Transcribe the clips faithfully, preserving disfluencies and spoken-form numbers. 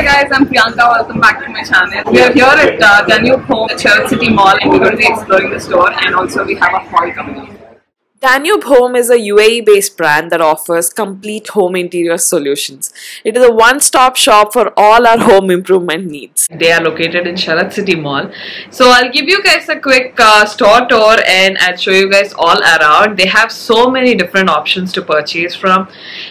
Hi guys, I'm Priyanka. Welcome back to my channel. We are here at uh, Danube Home, the Sarath City Mall, and we're going to be exploring the store, and also we have a haul coming up. Danube Home is a U A E-based brand that offers complete home interior solutions. It is a one-stop shop for all our home improvement needs. They are located in Sarath City Mall. So I'll give you guys a quick uh, store tour and I'll show you guys all around. They have so many different options to purchase from.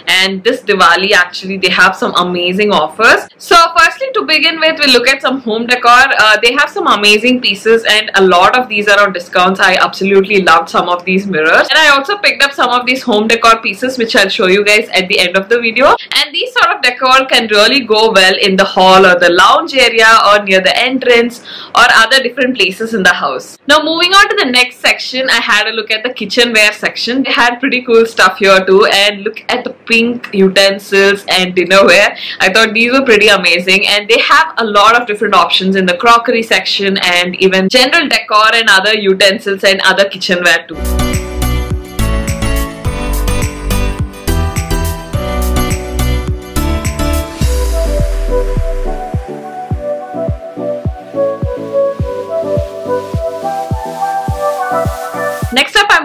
And this Diwali actually they have some amazing offers. So firstly to begin with, we'll look at some home decor. Uh, they have some amazing pieces and a lot of these are on discounts. I absolutely loved some of these mirrors. I also picked up some of these home decor pieces which I'll show you guys at the end of the video, and these sort of decor can really go well in the hall or the lounge area or near the entrance or other different places in the house. Now moving on to the next section, I had a look at the kitchenware section. They had pretty cool stuff here too, and look at the pink utensils and dinnerware. I thought these were pretty amazing, and they have a lot of different options in the crockery section and even general decor and other utensils and other kitchenware too.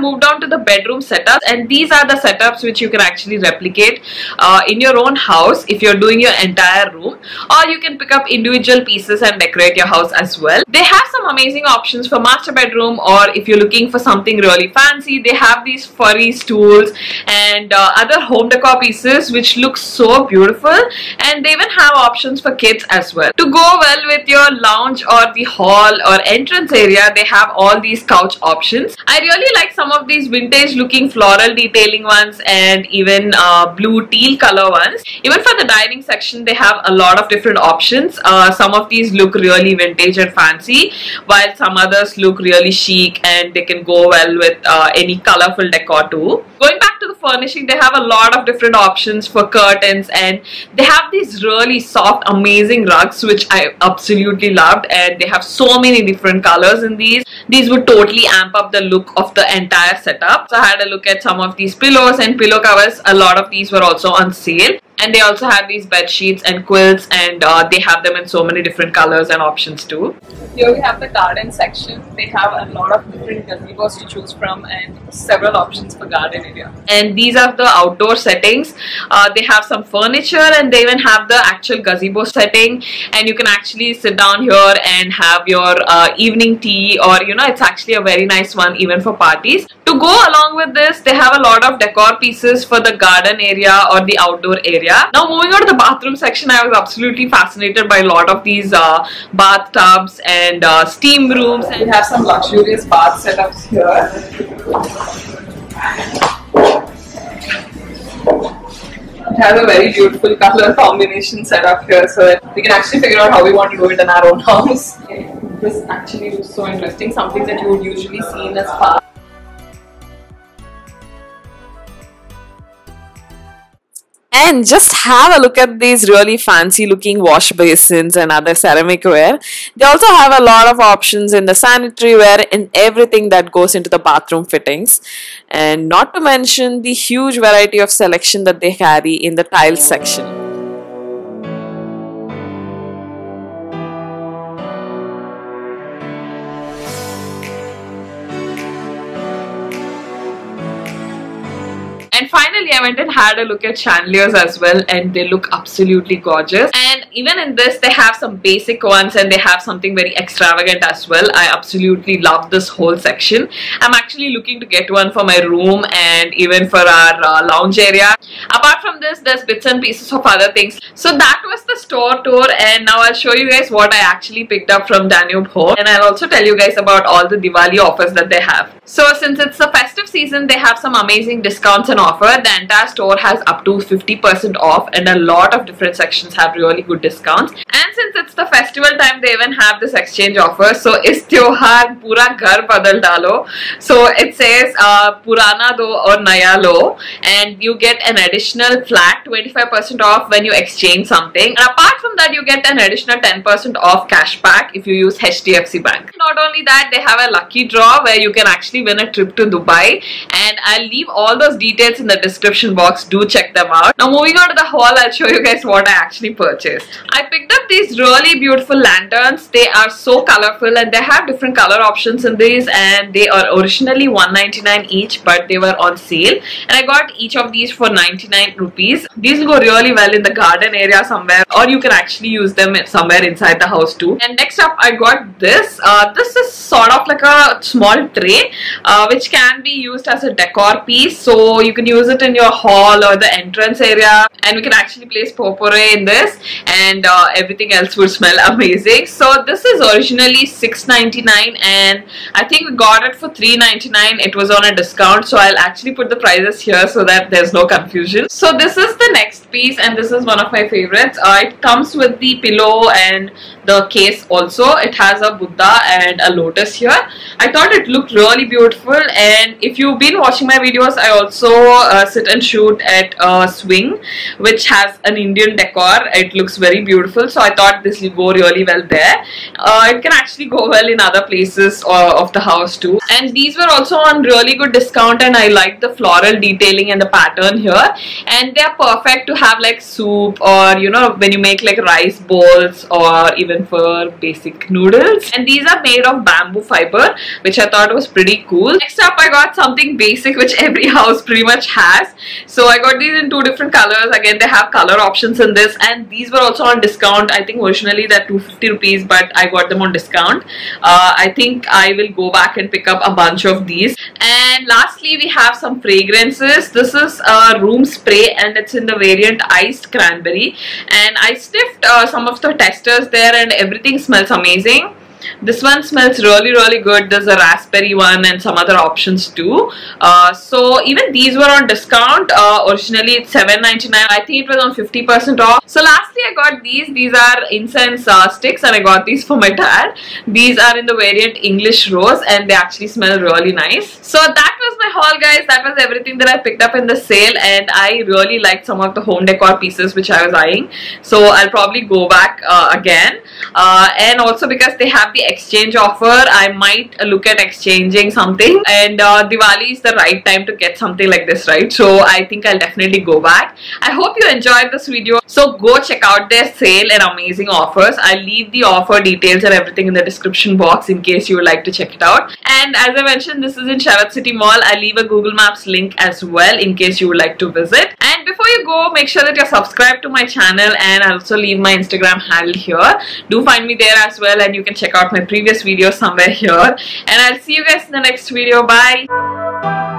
Moved on to the bedroom setups, and these are the setups which you can actually replicate uh, in your own house if you're doing your entire room, or you can pick up individual pieces and decorate your house as well. They have some amazing options for master bedroom, or if you're looking for something really fancy, they have these furry stools and uh, other home decor pieces which look so beautiful, and they even have options for kids as well. To go well with your lounge or the hall or entrance area, they have all these couch options. I really like some of these vintage looking floral detailing ones and even uh, blue teal color ones. Even for the dining section, they have a lot of different options. Uh, some of these look really vintage and fancy, while some others look really chic and they can go well with uh, any colorful decor too. Going back to the furnishing, they have a lot of different options for curtains, and they have these really soft amazing rugs which I absolutely loved, and they have so many different colors in these. These would totally amp up the look of the entire setup. So I had a look at some of these pillows and pillow covers. A lot of these were also on sale, and they also have these bed sheets and quilts, and uh, they have them in so many different colors and options too. Here we have the garden section. They have a lot of different gazebos to choose from and several options for garden area. And these are the outdoor settings. Uh, they have some furniture, and they even have the actual gazebo setting, and you can actually sit down here and have your uh, evening tea, or you know, it's actually a very nice one even for parties. To go along with this, they have a lot of decor pieces for the garden area or the outdoor area. Now moving on to the bathroom section, I was absolutely fascinated by a lot of these uh, bathtubs and uh, steam rooms. And we have some luxurious bath setups here. It has a very beautiful color combination set up here, so that we can actually figure out how we want to do it in our own house. This actually looks so interesting, something that you would usually see in a spa. And just have a look at these really fancy looking wash basins and other ceramic ware. They also have a lot of options in the sanitary ware and everything that goes into the bathroom fittings. And not to mention the huge variety of selection that they carry in the tiles section. And finally, I went and had a look at chandeliers as well, and they look absolutely gorgeous. And even in this, they have some basic ones and they have something very extravagant as well. I absolutely love this whole section. I'm actually looking to get one for my room and even for our uh, lounge area. Apart from this, there's bits and pieces of other things. So that was the store tour, and now I'll show you guys what I actually picked up from Danube Home, and I'll also tell you guys about all the Diwali offers that they have. So since it's the festive season, they have some amazing discounts and offers. The entire store has up to fifty percent off, and a lot of different sections have really good discounts. And since it's the festival time, they even have this exchange offer. So is tyohar pura ghar badal dalo. So it says uh, purana do or naya lo, and you get an additional flat twenty-five percent off when you exchange something. And apart from that, you get an additional ten percent off cash back if you use H D F C Bank. Not only that, they have a lucky draw where you can actually win a trip to Dubai, and I'll leave all those details in the description box. Do check them out. Now moving on to the haul, I'll show you guys what I actually purchased. I picked up these really beautiful lanterns. They are so colorful and they have different color options in these, and they are originally one ninety-nine each, but they were on sale and I got each of these for ninety-nine rupees. These will go really well in the garden area somewhere, or you can actually use them somewhere inside the house too. And next up I got this. Uh, this is sort of like a small tray uh, which can be used as a decor piece, so you can use it in your hall or the entrance area, and we can actually place potpourri in this, and uh, everything else would smell amazing. So this is originally six ninety-nine and I think we got it for three ninety-nine. It was on a discount, so I'll actually put the prices here so that there's no confusion. So this is the next piece, and this is one of my favorites. Uh, it comes with the pillow and the case also. It has a Buddha and a lotus here. I thought it looked really beautiful, and if you've been watching my videos, I also uh, sit and shoot at a swing which has an Indian decor. It looks very beautiful, so I thought this will go really well there. Uh, it can actually go well in other places uh, of the house too, and these were also on really good discount, and I like the floral detailing and the pattern here, and they are perfect to have like soup, or you know, when you make like rice bowls, or even for basic noodles. And these are made of bamboo fiber, which I thought was pretty cool. Next up I got something basic which every house pretty much has, so I got these in two different colors. Again, they have color options in this, and these were also on discount. I think originally they're two hundred fifty rupees, but I got them on discount. uh, I think I will go back and pick up a bunch of these. And lastly we have some fragrances. This is a room spray and it's in the variant iced cranberry, and I sniffed uh, some of the testers there and everything smells amazing. This one smells really really good. There's a raspberry one and some other options too. Uh, so even these were on discount. Uh, originally it's seven ninety-nine. I think it was on fifty percent off. So lastly I got these. These are incense uh, sticks, and I got these for my dad. These are in the variant English rose and they actually smell really nice. So that was my haul, guys. That was everything that I picked up in the sale, and I really liked some of the home decor pieces which I was eyeing. So I'll probably go back uh, again. Uh, and also because they have the exchange offer, I might look at exchanging something, and uh, Diwali is the right time to get something like this, right? So I think I'll definitely go back. I hope you enjoyed this video, so go check out their sale and amazing offers. I'll leave the offer details and everything in the description box in case you would like to check it out. And as I mentioned, this is in Sarath City Mall. I'll leave a Google Maps link as well in case you would like to visit. And before you go, make sure that you're subscribed to my channel, and I'll also leave my Instagram handle here. Do find me there as well, and you can check out my previous video somewhere here, and I'll see you guys in the next video. Bye.